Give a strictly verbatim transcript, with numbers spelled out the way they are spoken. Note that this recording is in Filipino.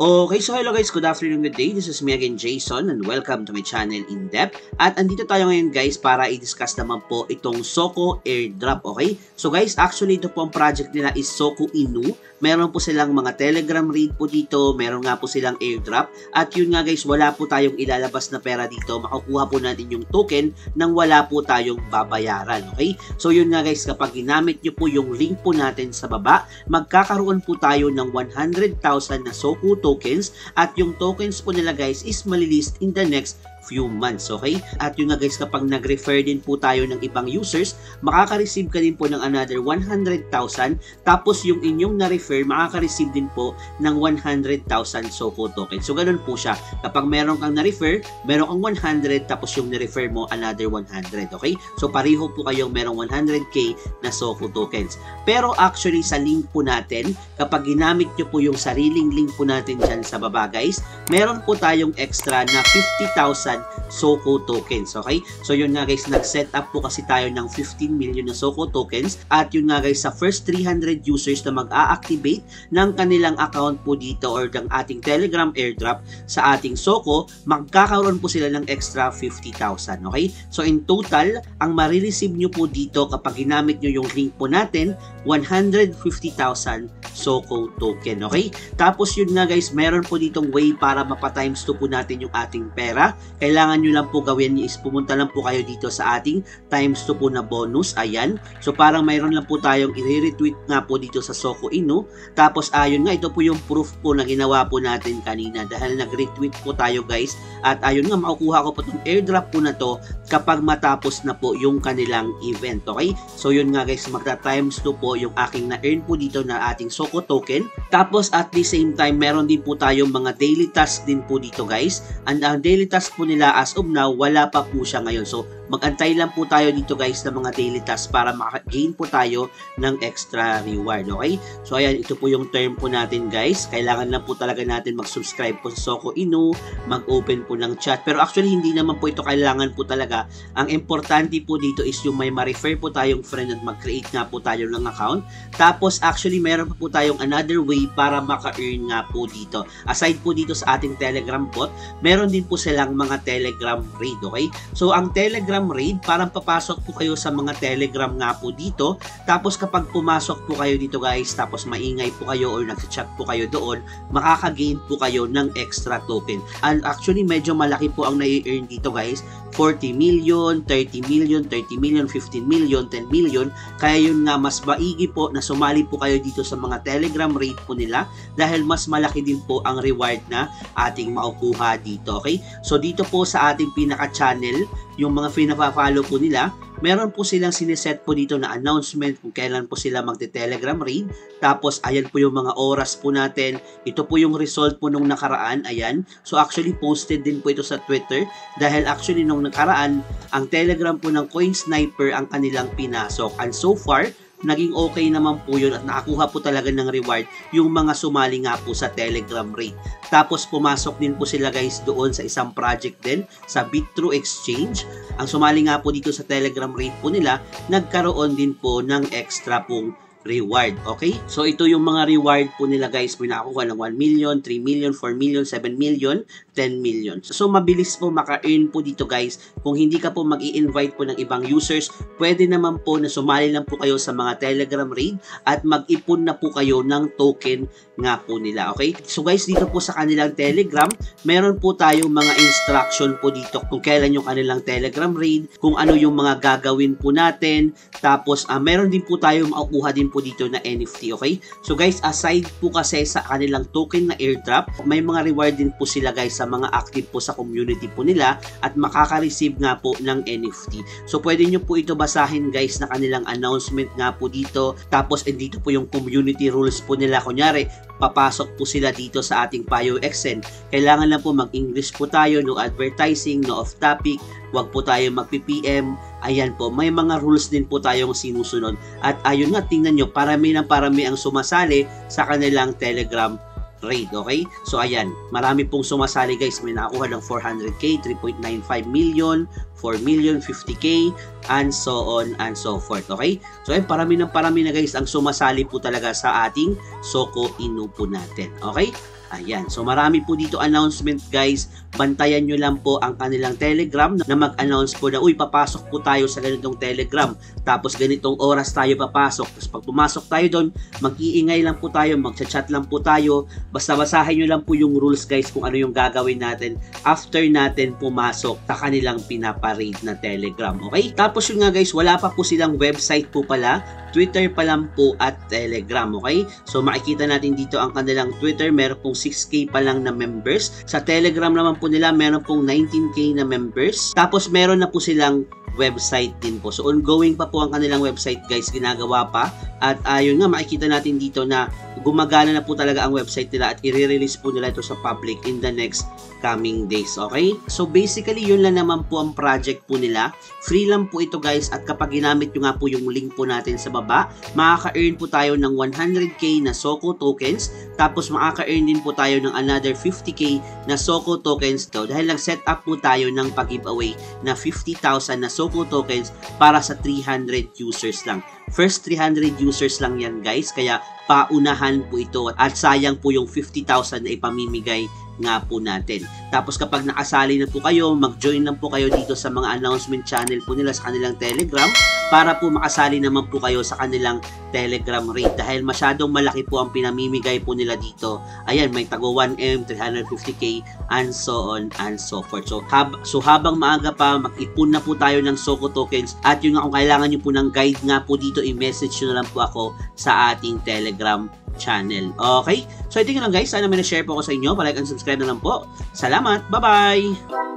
Okay, so hello guys, good afternoon, good day. This is me again, Jason, and welcome to my channel In Depth. At andito tayo ngayon guys para i-discuss naman po itong Soko Airdrop, okay? So guys, actually ito po ang project nila is Soko Inu. Meron po silang mga Telegram read po dito, meron nga po silang airdrop. At yun nga guys, wala po tayong ilalabas na pera dito. Makukuha po natin yung token nang wala po tayong babayaran, okay? So yun nga guys, kapag ginamit nyo po yung link po natin sa baba, magkakaroon po tayo ng one hundred thousand na Soko token. tokens at yung tokens po nila guys is malilist in the next few months, okay? At yun nga guys, kapag nag-refer din po tayo ng ibang users, makaka-receive ka din po ng another one hundred thousand, tapos yung inyong na-refer, makaka-receive din po ng one hundred thousand Soko token. So ganun po siya. Kapag meron kang na-refer, meron kang one hundred, tapos yung na-refer mo, another one hundred, okay? So pareho po kayong merong one hundred K na Soko tokens. Pero actually, sa link po natin, kapag ginamit nyo po yung sariling link po natin dyan sa baba, guys, meron po tayong extra na fifty thousand Soko tokens, okay? So yun nga guys, nag-set up po kasi tayo ng fifteen million na Soko tokens at yun nga guys, sa first three hundred users na mag-a-activate ng kanilang account po dito or ng ating Telegram airdrop sa ating Soko, magkakaroon po sila ng extra fifty thousand, okay? So in total, ang marireceive nyo po dito kapag ginamit nyo yung link po natin, one hundred fifty thousand Soko token, okay? Tapos yun nga guys, meron po ditong way para mapatimes two po natin yung ating pera. Kailangan nyo lang po gawin is pumunta lang po kayo dito sa ating times two po na bonus. Ayan. So parang mayroon lang po tayong i-retweet nga po dito sa Soko Inu. Tapos ayun nga, ito po yung proof po na ginawa po natin kanina dahil nag-retweet po tayo guys. At ayun nga, makukuha ko po itong airdrop po na to kapag matapos na po yung kanilang event. Okay? So yun nga guys, magta-times two po yung aking na-earn po dito na ating Soko token. Tapos at the same time, meron din po tayong mga daily tasks din po dito guys. And ang daily task po nila as of now, wala pa po siya ngayon. So, mag-antay lang po tayo dito guys ng mga daily tasks para maka-gain po tayo ng extra reward, okay? So, ayan, ito po yung term po natin guys. Kailangan lang po talaga natin mag-subscribe po sa Soko Inu, mag-open po ng chat. Pero actually, hindi naman po ito kailangan po talaga. Ang importante po dito is yung may ma-refer po tayong friend at mag-create nga po tayo ng account. Tapos, actually, meron po tayong another way para maka-earn nga po dito. Aside po dito sa ating Telegram bot, meron din po silang mga Telegram raid, okay? So, ang Telegram raid, parang papasok po kayo sa mga Telegram nga po dito, tapos kapag pumasok po kayo dito guys, tapos maingay po kayo or nag-chat po kayo doon, makaka-gain po kayo ng extra token. And actually medyo malaki po ang nai-earn dito guys, forty million, thirty million, thirty million, fifteen million, ten million, kaya yun nga mas maigi po na sumali po kayo dito sa mga Telegram raid po nila dahil mas malaki din po ang reward na ating makukuha dito, okay? So dito po sa ating pinaka-channel, yung mga pinapa-follow po nila, meron po silang sineset po dito na announcement kung kailan po sila magte-telegram read. Tapos, ayan po yung mga oras po natin. Ito po yung result po nung nakaraan. Ayan. So, actually, posted din po ito sa Twitter. Dahil actually, nung nakaraan, ang telegram po ng coin sniper ang kanilang pinasok. And so far, naging okay naman po yun at nakakuha po talaga ng reward yung mga sumali nga po sa Telegram raid. Tapos pumasok din po sila guys doon sa isang project din sa Bitro Exchange. Ang sumali nga po dito sa Telegram raid po nila, nagkaroon din po ng extra pong reward, okay? So, ito yung mga reward po nila guys. May nakakuha ng one million, three million, four million, seven million, ten million. So, mabilis po maka-earn po dito guys. Kung hindi ka po mag-i-invite po ng ibang users, pwede naman po na sumali lang po kayo sa mga Telegram raid at mag-ipon na po kayo ng token nga po nila, okay? So, guys, dito po sa kanilang Telegram, meron po tayong mga instruction po dito kung kailan yung kanilang Telegram raid, kung ano yung mga gagawin po natin. Tapos, uh, meron din po tayong makukuha din po dito na N F T, okay? So guys, aside po kasi sa kanilang token na airdrop, may mga reward din po sila guys sa mga active po sa community po nila at makaka-receive nga po ng N F T. So pwede nyo po ito basahin guys na kanilang announcement nga po dito. Tapos eh, dito po yung community rules po nila. Kunyari, papasok po sila dito sa ating PayoXN. Kailangan lang po mag-English po tayo, no advertising, no off-topic, wag po tayo mag-P P M. Ayan po, may mga rules din po tayong sinusunod. At ayun nga, tingnan nyo, parami ng parami ang sumasali sa kanilang Telegram raid, okay? So ayan, marami pong sumasali guys. May nakakuha ng four hundred K, three point nine five million, four million, fifty K, and so on and so forth. Okay? So, ayun, parami ng parami na guys ang sumasali po talaga sa ating Soko Inu po natin. Okay? Ayan. So, marami po dito announcement guys. Bantayan nyo lang po ang kanilang Telegram na mag-announce po na, uy, papasok po tayo sa ganitong Telegram. Tapos, ganitong oras tayo papasok. Tapos, pag pumasok tayo doon, mag-iingay lang po tayo, mag-chat lang po tayo. Basta basahin nyo lang po yung rules guys kung ano yung gagawin natin after natin pumasok sa kanilang pinaparade na Telegram. Okay? Tapos yun nga guys, wala pa po silang website po pala. Twitter pa lang po at Telegram. Okay? So, makikita natin dito ang kanilang Twitter. Meron pong six K pa lang na members. Sa Telegram naman po nila, meron pong nineteen K na members. Tapos, meron na po silang website din po. So, ongoing pa po ang kanilang website guys. Ginagawa pa. At ayun uh, nga, makikita natin dito na gumagana na po talaga ang website nila at i-release po nila ito sa public in the next coming days. Okay? So, basically, yun lang naman po ang project po nila. Free lang po ito guys at kapag ginamit nyo nga po yung link po natin sa baba, makaka-earn po tayo ng one hundred K na Soko tokens, tapos makaka-earn din po tayo ng another fifty K na Soko tokens to dahil nag-set up po tayo ng pag-giveaway na fifty thousand na Soko tokens para sa three hundred users lang. First three hundred users lang yan guys, kaya paunahan po ito at sayang po yung fifty thousand na ipamimigay nga po natin. Tapos kapag nakasali na po kayo, mag-join lang po kayo dito sa mga announcement channel po nila sa kanilang Telegram para po makasali naman po kayo sa kanilang Telegram rate dahil masyadong malaki po ang pinamimigay po nila dito. Ayan, may tago one M, three hundred fifty K, and so on and so forth. So, hab so habang maaga pa, mag-ipon na po tayo ng Soko tokens at yun nga kung kailangan nyo po ng guide nga po dito, i-message nyo na lang po ako sa ating Telegram channel. Okay? So, ito nga lang guys. Sana may na-share po ako sa inyo. Palike and subscribe na lang po. Salamat! Bye-bye!